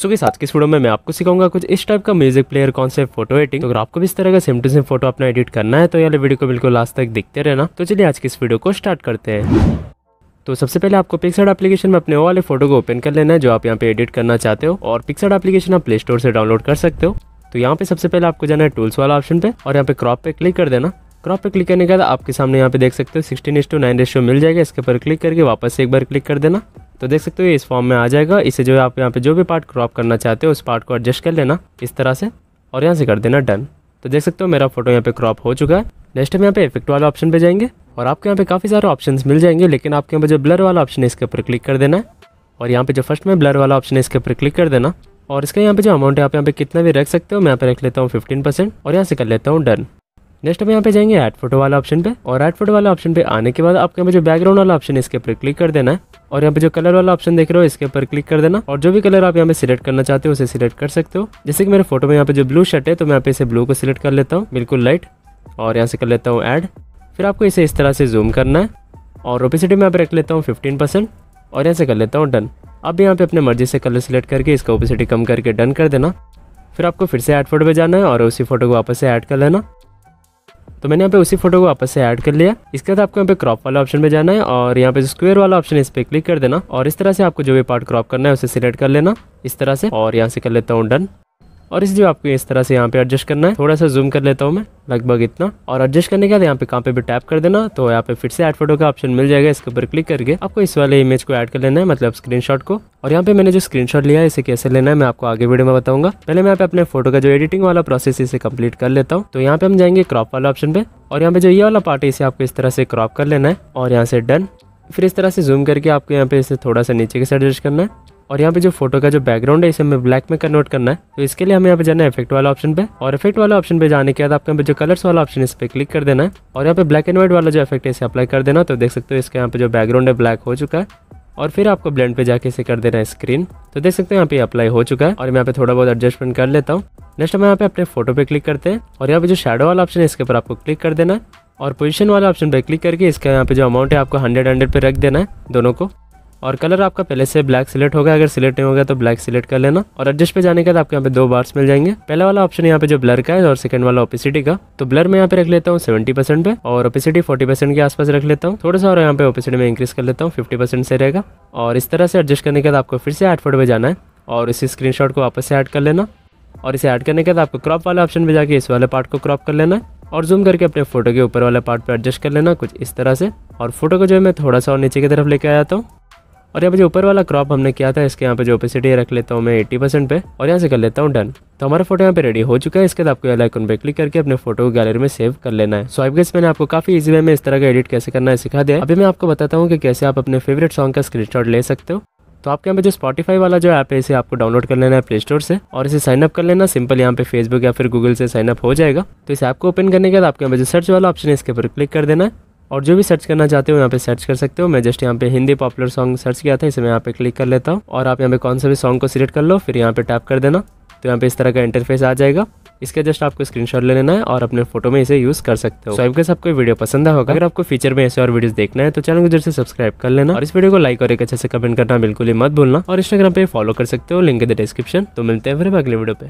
So guys आज के video में मैं आपको सिखाऊंगा कुछ इस टाइप का music player concept photo editing. तो अगर आपको भी इस तरह का सेम टू सेम फोटो अपना एडिट करना है तो यार वीडियो को बिल्कुल लास्ट तक देखते रहना। तो चलिए आज के इस वीडियो को स्टार्ट करते हैं। तो सबसे पहले आपको पिक्सड एप्लीकेशन में अपने वो वाले फोटो को ओपन कर लेना है जो आप यहाँ पे एडिट करना चाहते हो, और पिक्सड एप्लीकेशन आप प्ले स्टोर से डाउनलोड कर सकते हो। तो यहाँ पे सबसे पहले आपको जाना है टूल्स वाला ऑप्शन पे और यहाँ पे क्रॉप पे क्लिक कर देना। क्रॉप पे क्लिक करने के बाद आपके सामने यहाँ पे देख सकते हो 16:9 मिल जाएगा। इसके ऊपर क्लिक करके वापस से एक बार क्लिक कर देना। तो देख सकते हो ये इस फॉर्म में आ जाएगा। इसे जो है आप यहाँ पे जो भी पार्ट क्रॉप करना चाहते हो उस पार्ट को एडजस्ट कर लेना इस तरह से, और यहाँ से कर देना डन। तो देख सकते हो मेरा फोटो यहाँ पे क्रॉप हो चुका है। नेक्स्ट हम यहाँ पे इफेक्ट वाला ऑप्शन पे जाएंगे और आपको यहाँ पे काफ़ी सारे ऑप्शंस मिल जाएंगे, लेकिन आपके यहाँ पे जो ब्लर वाला ऑप्शन है इसके ऊपर क्लिक कर देना है, और यहाँ पे जो फर्स्ट में ब्लर वाला ऑप्शन है इसके ऊपर क्लिक कर देना। और इसका यहाँ पे जो अमाउंट है आप यहाँ पे कितना भी रख सकते हो, मैं यहाँ पे रख लेता हूँ 15% और यहाँ से कर लेता हूँ डन। नेक्स्ट हम यहाँ पे जाएंगे ऐड फोटो वाला ऑप्शन पे, और ऐड फोटो वाला ऑप्शन पे आने के बाद आपके यहाँ पे जो बैकग्राउंड वाला ऑप्शन है इसके ऊपर क्लिक कर देना है, और यहाँ पे जो कलर वाला ऑप्शन देख रहे हो इसके ऊपर क्लिक कर देना, और जो भी कलर आप यहाँ पे सिलेक्ट करना चाहते हो उसे सिलेक्ट कर सकते हो। जैसे कि मेरे फोटो में यहाँ पे जो ब्लू शर्ट है तो मैं यहाँ पे इसे ब्लू को सिलेक्ट कर लेता हूँ बिल्कुल लाइट, और यहाँ से कर लेता हूँ ऐड। फिर आपको इसे इस तरह से जूम करना है और ओपेसिटी में यहाँ पे रख लेता हूँ 15% और यहाँ से कर लेता हूँ डन। अब यहाँ पे अपने मर्जी से कलर सिलेक्ट करके इसका ओपेसिटी कम करके डन कर देना। फिर आपको फिर से ऐड फोटो पे जाना है और उसी फोटो को वापस से ऐड कर लेना। तो मैंने यहाँ पे उसी फोटो को वापस से ऐड कर लिया। इसके बाद आपको यहाँ पे क्रॉप वाला ऑप्शन पे जाना है और यहाँ पे स्क्वायर वाला ऑप्शन है इस पर क्लिक कर देना, और इस तरह से आपको जो भी पार्ट क्रॉप करना है उसे सिलेक्ट कर लेना इस तरह से, और यहाँ से कर लेता हूँ डन। और इस जो आपको इस तरह से यहाँ पे एडजस्ट करना है, थोड़ा सा जूम कर लेता हूँ मैं लगभग इतना, और एडजस्ट करने के बाद यहाँ पे कहाँ पे भी टैप कर देना। तो यहाँ पे फिर से ऐड फोटो का ऑप्शन मिल जाएगा। इसके ऊपर क्लिक करके आपको इस वाले इमेज को ऐड कर लेना है, मतलब स्क्रीनशॉट को। और यहाँ पे मैंने जो स्क्रीनशॉट लिया है इसे कैसे लेना है मैं आपको आगे वीडियो में बताऊंगा। पहले मैं यहाँ पे अपने फोटो का जो एडिटिंग वाला प्रोसेस इसे कंप्लीट कर लेता हूँ। तो यहाँ पे हम जाएंगे क्रॉप वाला ऑप्शन पे और यहाँ पे जो ये वाला पार्ट है इसे आपको इस तरह से क्रॉप कर लेना है और यहाँ से डन। फिर इस तरह से जूम करके आपको यहाँ पे इसे थोड़ा सा नीचे के साइड एडजस्ट करना है, और यहाँ पे जो फोटो का जो बैकग्राउंड है इसे हमें ब्लैक में कन्वर्ट करना है। तो इसके लिए हमें यहाँ पे जाना है इफेक्ट वाला ऑप्शन पे, और इफेक्ट वाला ऑप्शन पे जाने के बाद आपको यहाँ पे जो कलर्स वाला ऑप्शन है इस पर क्लिक कर देना है, और यहाँ पे ब्लैक एंड व्हाइट वाला जो इफेक्ट है इसे अप्लाई कर देना। तो देख सकते हो इसका यहाँ पे जो बैकग्राउंड है ब्लैक हो चुका है, और फिर आपको ब्लेंड पे जाके इसे कर देना है स्क्रीन। तो देख सकते हो यहाँ पे अप्लाई हो चुका है, और मैं यहाँ पे थोड़ा बहुत एडजस्टमेंट कर लेता हूँ। नेक्स्ट हम यहाँ पे अपने फोटो पे क्लिक करते हैं और यहाँ पे जो शेडो वाला ऑप्शन है इसके ऊपर आपको क्लिक कर देना है, और पोजीशन वाला ऑप्शन पे क्लिक करके इसका यहाँ पे जो अमाउंट है आपको 100 पे रख देना है दोनों को, और कलर आपका पहले से ब्लैक सिलेक्ट होगा, अगर सिलेक्ट नहीं होगा तो ब्लैक सिलेक्ट कर लेना। और एडजस्ट पे जाने के बाद आपको यहाँ पे दो बार्स मिल जाएंगे, पहला वाला ऑप्शन यहाँ पे जो ब्लर का है और सेकंड वाला ओपेसिटी का। तो ब्लर में यहाँ पे रख लेता हूँ 70% पे और ओपेसिटी 40% के आसपास रख लेता हूँ थोड़ा सा, और यहाँ पे ओपेसिटी में इंक्रीज कर लेता हूँ 50% से रहेगा। और इस तरह से एडजस्ट करने के बाद आपको फिर से ऐड फोटो पे जाना है और इसी स्क्रीनशॉट को वापस से ऐड कर लेना, और इसे ऐड करने के बाद आपको क्रॉप वाला ऑप्शन पे जाके इस वाले पार्ट को क्रॉप कर लेना है, और जूम करके अपने फोटो के ऊपर वाले पार्ट पर एडजस्ट कर लेना कुछ इस तरह से। और फोटो को जो है मैं थोड़ा सा और नीचे की तरफ लेके आ जाता हूँ, और यहाँ पे जो ऊपर वाला क्रॉप हमने किया था इसके यहाँ पे जो ओपेसिटी रख लेता हूँ मैं 80% पे और यहाँ से कर लेता हूँ डन। तो हमारा फोटो यहाँ पे रेडी हो चुका है। इसके बाद आपको ये आइकन पे क्लिक करके अपने फोटो को गैलरी में सेव कर लेना है। सो गाइस मैंने आपको काफी इजी वे में इस तरह का एडिट कैसे करना है सिखा दिया। अभी मैं आपको बताता हूँ कि कैसे आप अपने फेवरेट सॉन्ग का स्क्रीनशॉट ले सकते हो। तो आपके यहाँ पे जो स्पॉटिफाई वाला जो ऐप है इसे आपको डाउनलोड कर लेना है प्ले स्टोर से और इसे साइन अप कर लेना। सिंपल यहाँ पे फेसबुक या फिर गूगल से साइन अप हो जाएगा। तो इस ऐप को ओपन करने के बाद आपके यहाँ पे जो सर्च वाला ऑप्शन है इसके ऊपर क्लिक कर देना है और जो भी सर्च करना चाहते हो यहाँ पे सर्च कर सकते हो। मैं जस्ट यहाँ पे हिंदी पॉपुलर सॉन्ग सर्च किया था, इसे मैं यहाँ पे क्लिक कर लेता हूँ और आप यहाँ पे कौन सा भी सॉन्ग को सिलेक्ट कर लो, फिर यहाँ पे टैप कर देना। तो यहाँ पे इस तरह का इंटरफेस आ जाएगा। इसका जस्ट आपको स्क्रीनशॉट ले लेना है और अपने फोटो में इसे यूज कर सकते हो। सो गाइस आपको वीडियो पसंद आया होगा। अगर आपको फ्यूचर में ऐसे और वीडियोस देखना है तो चैनल को जरूर से सब्सक्राइब कर लेना और इस वीडियो को लाइक और एक अच्छे से कमेंट करना बिल्कुल ही मत भूलना, और इंस्टाग्राम पे फॉलो कर सकते हो, लिंक है डिस्क्रिप्शन। तो मिलते हैं फिर अगले वीडियो पे।